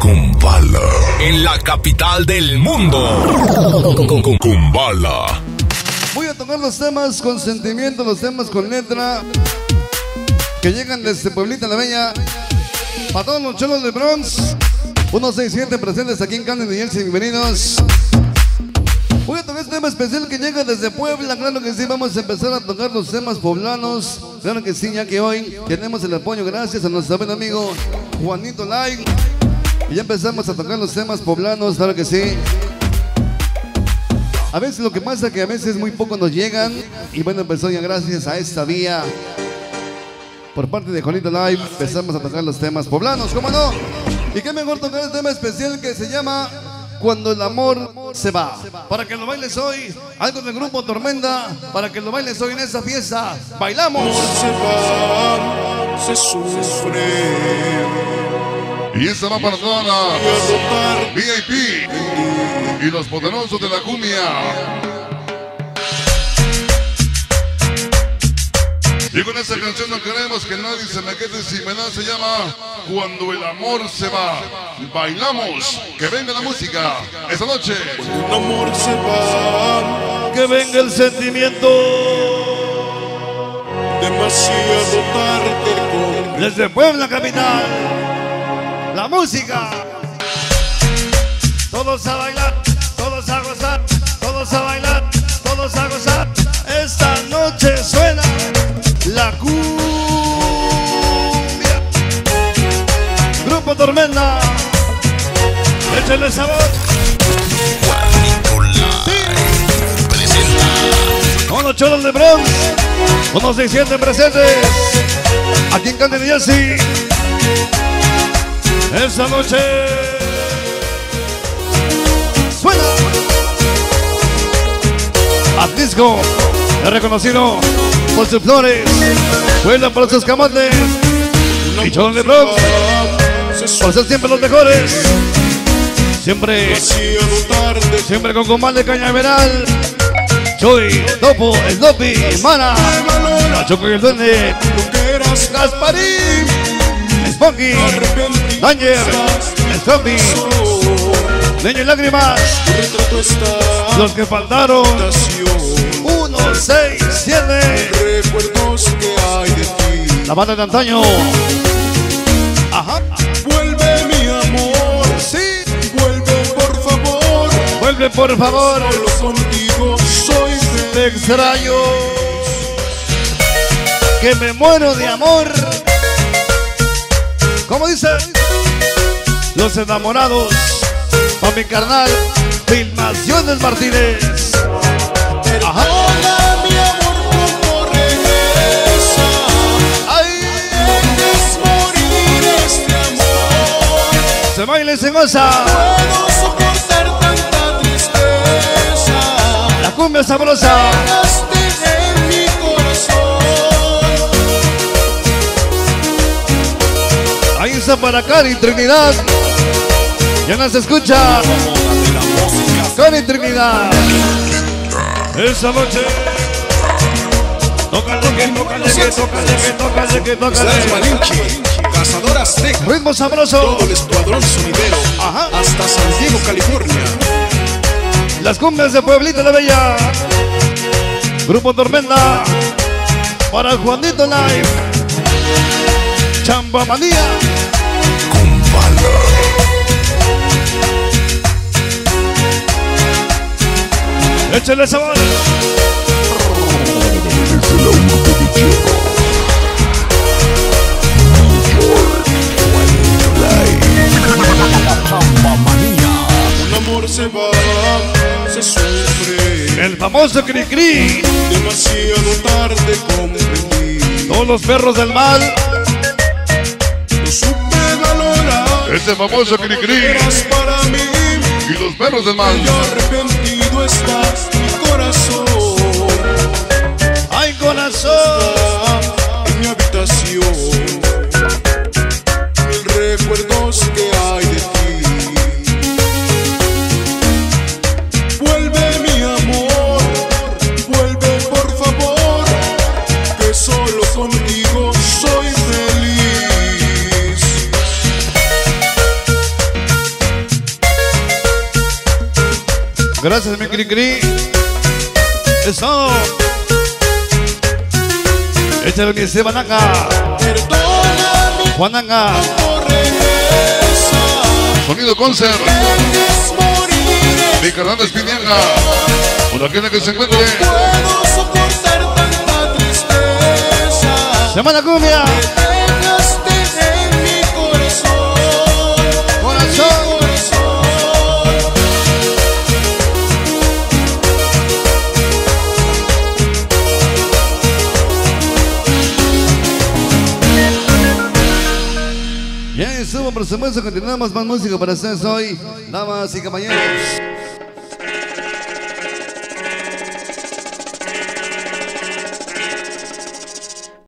Kumbala. En la capital del mundo. Kumbala. Voy a tocar los temas con sentimiento, los temas con letra que llegan desde Pueblita la Bella. Para todos los cholos de bronce, 167 presentes aquí en Cande, bienvenidos. Voy a tocar este tema especial que llega desde Puebla, claro que sí, vamos a empezar a tocar los temas poblanos, claro que sí, ya que hoy tenemos el apoyo gracias a nuestro buen amigo Juanito Live. Y ya empezamos a tocar los temas poblanos, claro que sí. A veces lo que pasa es que a veces muy poco nos llegan, y bueno, empezó ya gracias a esta vía. Por parte de Juanito Live empezamos a tocar los temas poblanos, ¿cómo no? Y qué mejor tocar el tema especial que se llama Cuando el amor se va. Para que lo bailes hoy, algo del grupo Tormenta, para que lo bailes hoy en esa fiesta. ¡Bailamos! Se va, se sufre. Y esa va para todas las VIP y los poderosos de la cumbia. Y con esta canción no queremos que nadie se me quede sin nada, se llama Cuando el amor se va. Bailamos, que venga la música esta noche. Cuando el amor se va, que venga el sentimiento. Demasiado tarde. Desde Puebla capital, la música. Todos a bailar, todos a gozar, todos a bailar, todos a gozar. Esta noche suena la cumbia, Grupo Tormenta, échale sabor. Juanito Live presenta con los cholos de bronce, con los 600 presentes aquí en Cande Jesse. Esta noche suena a disco, reconocido por sus flores, vuelan por sus camotes, y Cholos de bronce, por ser siempre los mejores, siempre con Combate de Cañaveral, Choy, Topo, Snoopy, Mana, la Choco y el Duende, Gasparín, Spunky, Danger, Spunky, Leño y Lágrimas, los que faltaron, 6, 7. Recuerdos que hay de ti. La banda de antaño. Ajá. Vuelve mi amor. Sí. Vuelve por favor. Vuelve por favor. Solo contigo soy feliz. Te extraño. Que me muero de amor. ¿Cómo dice? Los enamorados. Pa' mi carnal. Filmaciones Martínez. Ajá. Se baila y se goza. No puedo soportar tanta tristeza. La cumbia sabrosa. En mi corazón. Ahí está para Cari Trinidad. Ya nos escucha. Cari Trinidad. Esa noche. Tócale que tócale que tócale que tócale que tócale. Cazadora Azteca, ritmo sabroso, todo el escuadrón sonidero. Ajá. Hasta San Diego, California. Las cumbias de Pueblita la Bella, Grupo Tormenta, para Juanito Live, Chambamanía, Kumbala. Échale sabor. Un amor se va, se sufre. El famoso cri-cri. Demasiado tarde comprendí. Todos los perros del mal. No supe valorar. Ese famoso cri-cri. Y los perros del mal. Arrepentido estás, mi corazón. Ay, corazón. Está en mi habitación. Recuerdos que hay de ti. Vuelve mi amor, vuelve por favor, que solo contigo soy feliz. Gracias, mi cri-cri. Eso. Échale que se van acá. Juananga. Sonido concert. Mi carnal es Piñanga. Por aquella que se encuentre. Semana cumbia. Ya estuvo, por supuesto, continuamos más música para ustedes hoy, damas y caballeros.